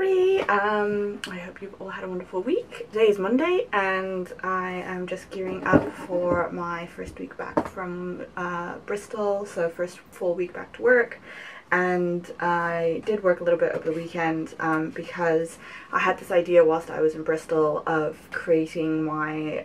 everybody. I hope you've all had a wonderful week. Today is Monday and I am just gearing up for my first week back from Bristol, so first full week back to work. And I did work a little bit over the weekend because I had this idea whilst I was in Bristol of creating my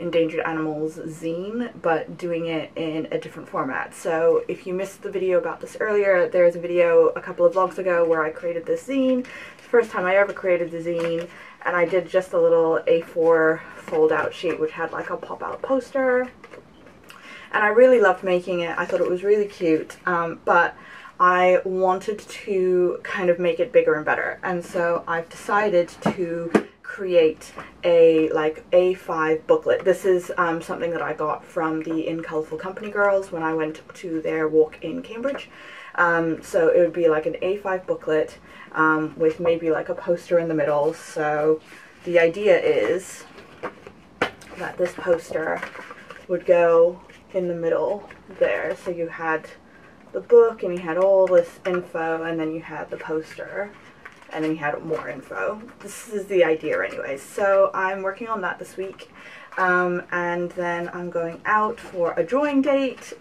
endangered animals zine, but doing it in a different format. So if you missed the video about this earlier, there's a video a couple of vlogs ago where I created this zine. It's the first time I ever created the zine, and I did just a little A4 fold out sheet which had like a pop out poster, and I really loved making it. I thought it was really cute, but I wanted to kind of make it bigger and better, and so I've decided to create a like A5 booklet. This is something that I got from the In Colorful Company girls when I went to their walk in Cambridge. So it would be like an A5 booklet with maybe like a poster in the middle. So the idea is that this poster would go in the middle there. So you had the book and you had all this info, and then you had the poster, and then you had more info. This is the idea anyways. So I'm working on that this week, and then I'm going out for a drawing date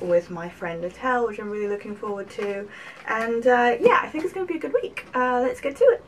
with my friend Natalie, which I'm really looking forward to. And yeah, I think it's going to be a good week. Let's get to it.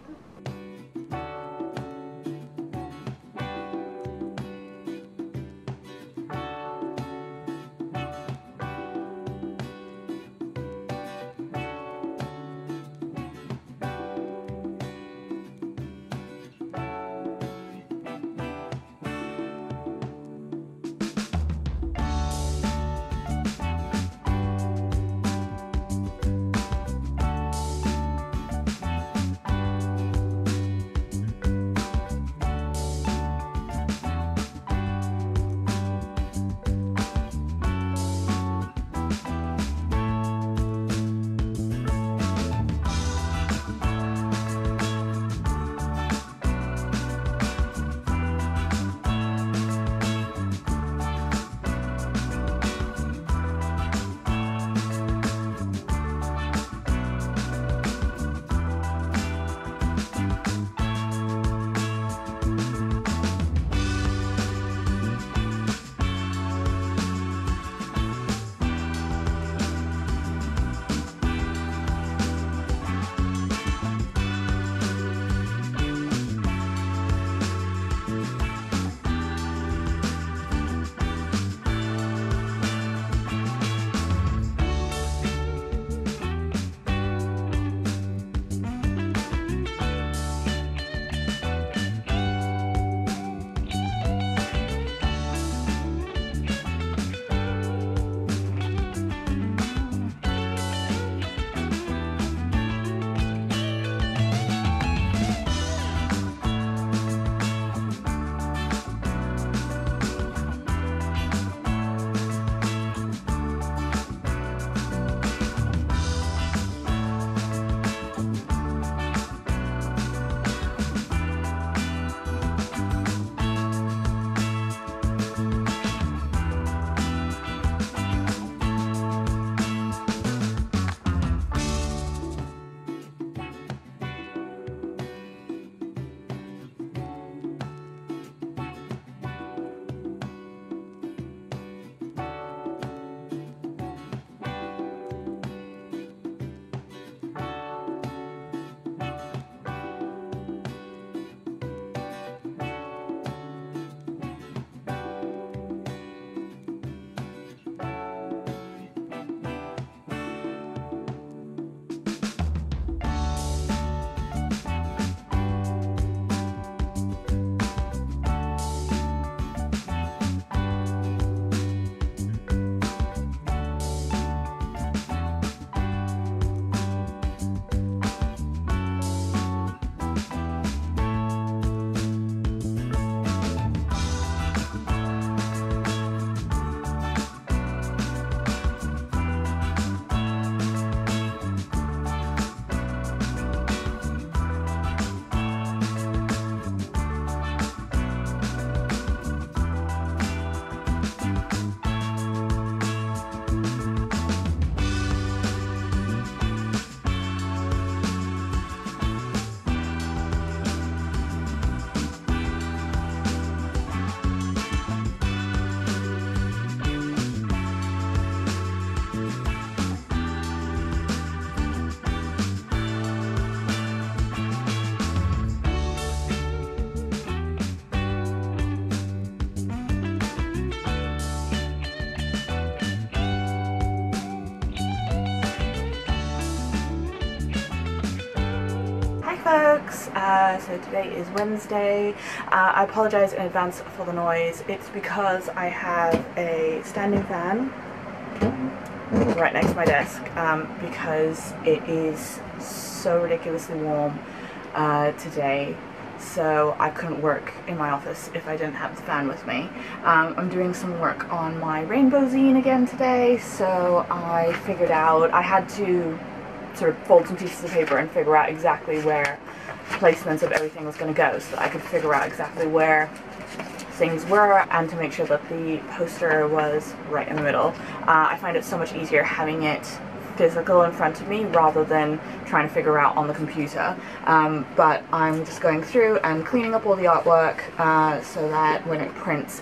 folks. So today is Wednesday. I apologize in advance for the noise. It's because I have a standing fan right next to my desk because it is so ridiculously warm today. So I couldn't work in my office if I didn't have the fan with me. I'm doing some work on my Rainbow zine again today, so I figured out, I had to sort of fold some pieces of paper and figure out exactly where placements of everything was going to go, so that I could figure out exactly where things were and to make sure that the poster was right in the middle. I find it so much easier having it physical in front of me rather than trying to figure out on the computer, but I'm just going through and cleaning up all the artwork so that when it prints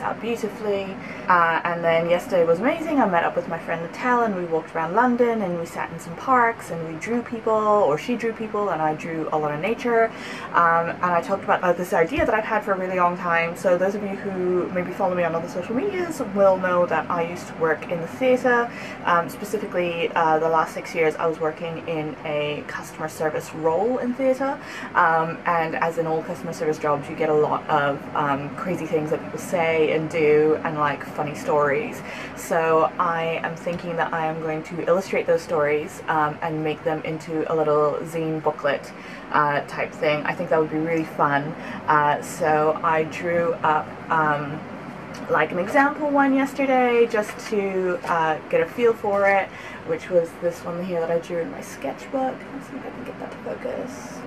out beautifully. And then yesterday was amazing. I met up with my friend Natalie and we walked around London and we sat in some parks and we drew people, or she drew people and I drew a lot of nature, and I talked about this idea that I've had for a really long time. So those of you who maybe follow me on other social medias will know that I used to work in the theatre, specifically the last 6 years I was working in a customer service role in theatre, and as in all customer service jobs you get a lot of crazy things that people say and do and like funny stories. So I am thinking that I am going to illustrate those stories and make them into a little zine booklet type thing. I think that would be really fun. So I drew up like an example one yesterday just to get a feel for it, which was this one here that I drew in my sketchbook. Let's see if I can get that to focus.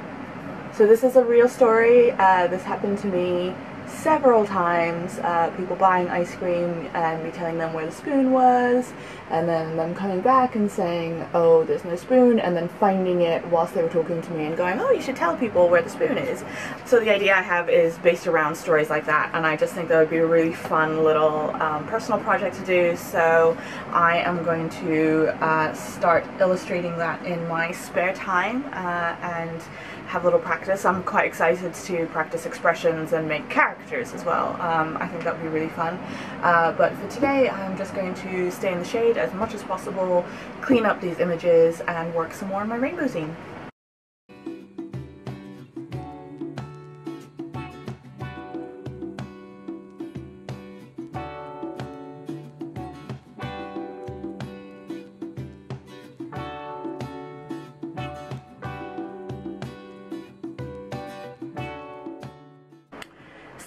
So this is a real story. This happened to me several times, people buying ice cream and me telling them where the spoon was, and then them coming back and saying, oh, there's no spoon, and then finding it whilst they were talking to me and going, oh, you should tell people where the spoon is. So the idea I have is based around stories like that, and I just think that would be a really fun little personal project to do. So I am going to start illustrating that in my spare time and have a little practice. I'm quite excited to practice expressions and make characters as well. I think that would be really fun. But for today I'm just going to stay in the shade as much as possible, clean up these images and work some more on my Rainbow zine.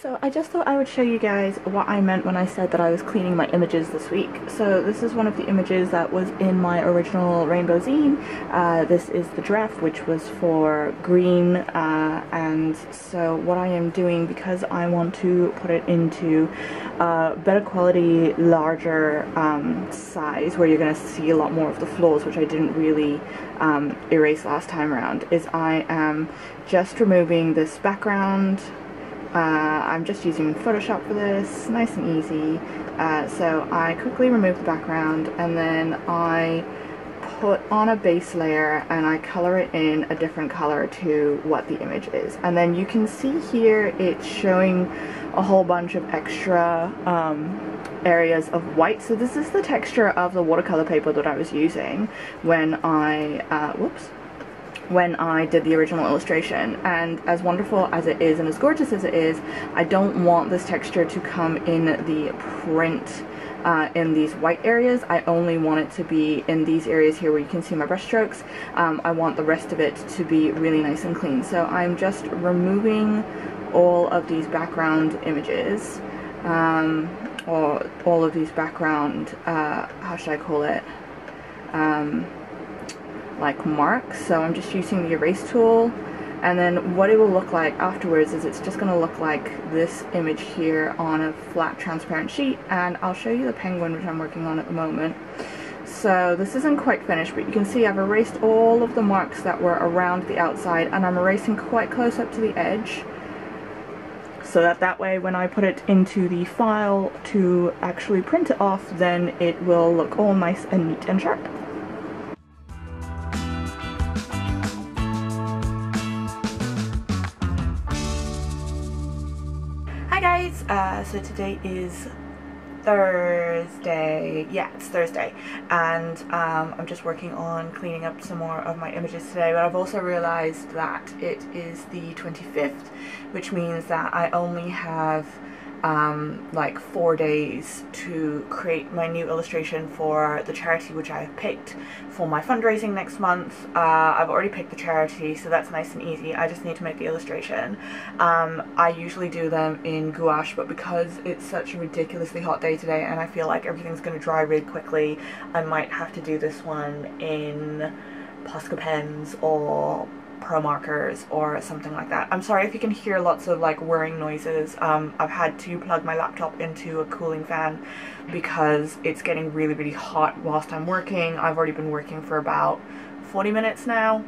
So I just thought I would show you guys what I meant when I said that I was cleaning my images this week. So this is one of the images that was in my original Rainbow zine. This is the giraffe, which was for green, and so what I am doing, because I want to put it into better quality, larger size, where you're going to see a lot more of the flaws, which I didn't really erase last time around, is I am just removing this background. I'm just using Photoshop for this, nice and easy. So I quickly remove the background and then I put on a base layer and I color it in a different color to what the image is. And then you can see here it's showing a whole bunch of extra areas of white. So this is the texture of the watercolor paper that I was using when I, when I did the original illustration, and as wonderful as it is and as gorgeous as it is, I don't want this texture to come in the print in these white areas. I only want it to be in these areas here where you can see my brush strokes. I want the rest of it to be really nice and clean. So I'm just removing all of these background images, or all of these background, how should I call it, like marks. So I'm just using the erase tool, and then what it will look like afterwards is it's just going to look like this image here on a flat transparent sheet, and I'll show you the penguin which I'm working on at the moment. So this isn't quite finished, but you can see I've erased all of the marks that were around the outside, and I'm erasing quite close up to the edge so that that way when I put it into the file to actually print it off, then it will look all nice and neat and sharp. So today is Thursday. Yeah, it's Thursday, and I'm just working on cleaning up some more of my images today, but I've also realised that it is the 25th, which means that I only have like 4 days to create my new illustration for the charity which I have picked for my fundraising next month. I've already picked the charity, so that's nice and easy. I just need to make the illustration. I usually do them in gouache, but because it's such a ridiculously hot day today and I feel like everything's going to dry really quickly, I might have to do this one in Posca pens or Pro markers or something like that. I'm sorry if you can hear lots of like whirring noises. I've had to plug my laptop into a cooling fan because it's getting really, really hot whilst I'm working. I've already been working for about 40 minutes now,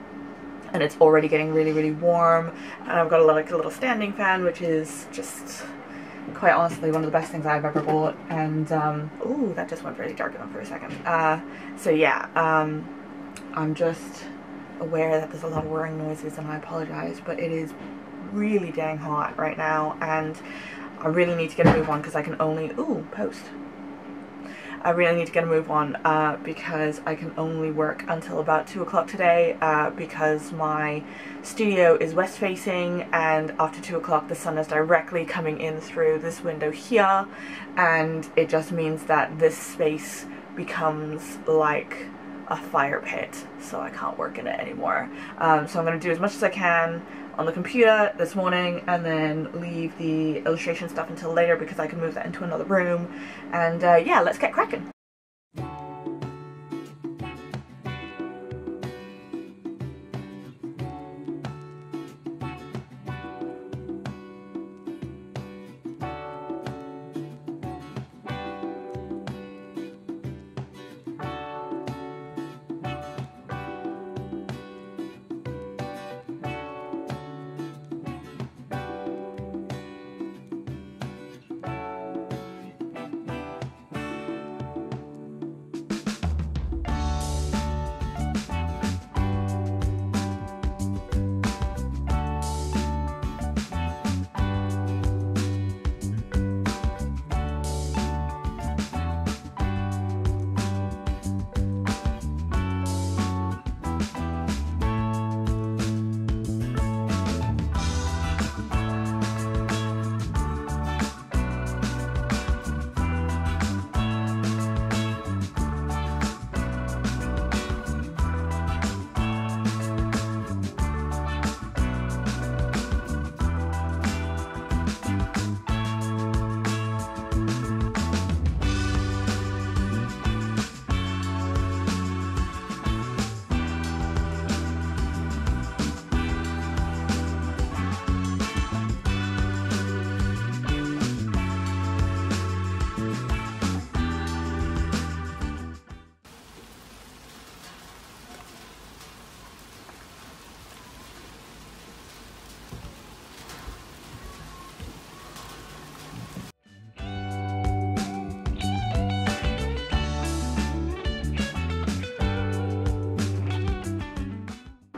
and it's already getting really, really warm. And I've got like a little standing fan, which is just quite honestly one of the best things I've ever bought. And ooh, that just went really dark on for a second. So yeah, I'm just aware that there's a lot of whirring noises and I apologize, but it is really dang hot right now and I really need to get a move on because I can only because I can only work until about 2 o'clock today, because my studio is west facing, and after 2 o'clock the sun is directly coming in through this window here, and it just means that this space becomes like a fire pit, so I can't work in it anymore. So I'm going to do as much as I can on the computer this morning and then leave the illustration stuff until later because I can move that into another room, and yeah, let's get cracking.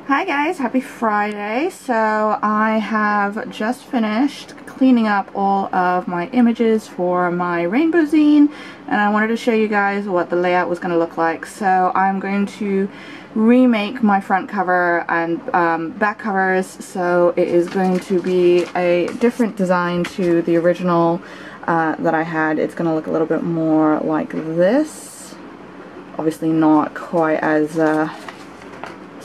Hi guys, happy Friday. So I have just finished cleaning up all of my images for my Rainbow zine, and I wanted to show you guys what the layout was going to look like. So I'm going to remake my front cover and back covers, so it is going to be a different design to the original that I had. It's going to look a little bit more like this, obviously not quite as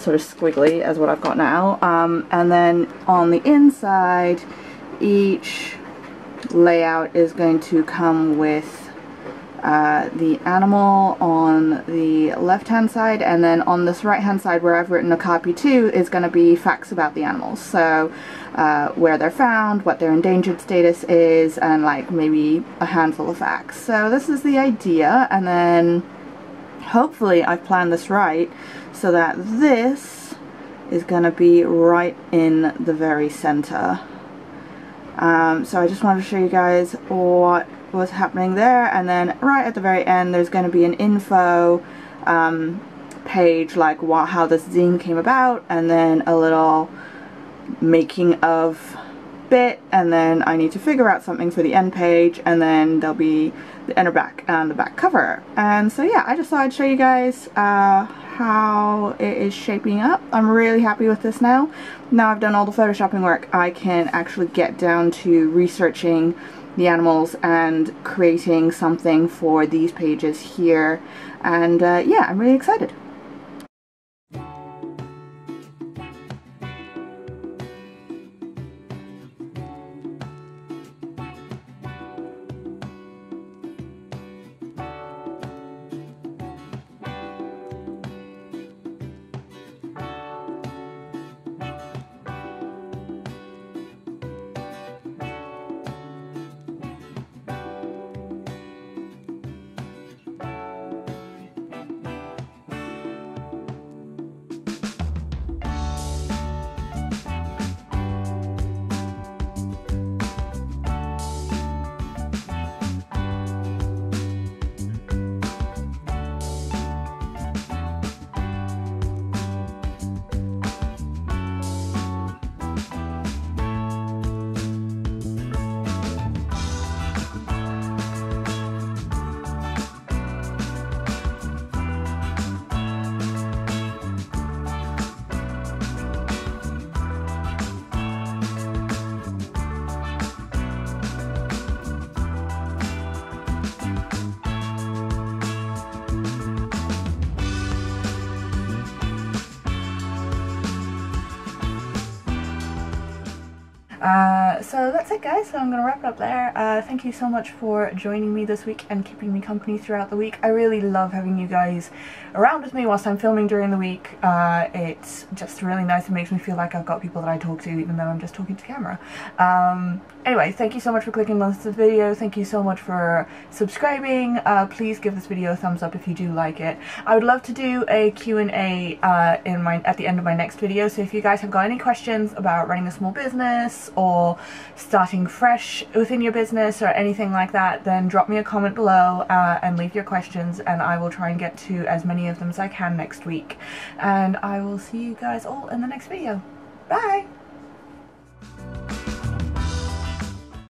sort of squiggly as what I've got now, and then on the inside each layout is going to come with the animal on the left hand side, and then on this right hand side where I've written a copy to is going to be facts about the animals, so where they're found, what their endangered status is, and like maybe a handful of facts. So this is the idea, and then hopefully I've planned this right so that this is going to be right in the very center. So I just wanted to show you guys what was happening there, and then right at the very end there's going to be an info page, like how this zine came about, and then a little making of bit, and then I need to figure out something for the end page, and then there'll be the inner back and the back cover. And so yeah, I just thought I'd show you guys how it is shaping up. I'm really happy with this now. Now I've done all the photoshopping work, I can actually get down to researching the animals and creating something for these pages here. And yeah, I'm really excited. So that's it, guys, so I'm gonna wrap it up there. Thank you so much for joining me this week and keeping me company throughout the week. I really love having you guys around with me whilst I'm filming during the week. It's just really nice. It makes me feel like I've got people that I talk to, even though I'm just talking to camera. Anyway, thank you so much for clicking on this video. Thank you so much for subscribing. Please give this video a thumbs up if you do like it. I would love to do a Q&A at the end of my next video, so if you guys have got any questions about running a small business or starting fresh within your business or anything like that, then drop me a comment below and leave your questions, and I will try and get to as many of them as I can next week. And I will see you guys all in the next video. Bye!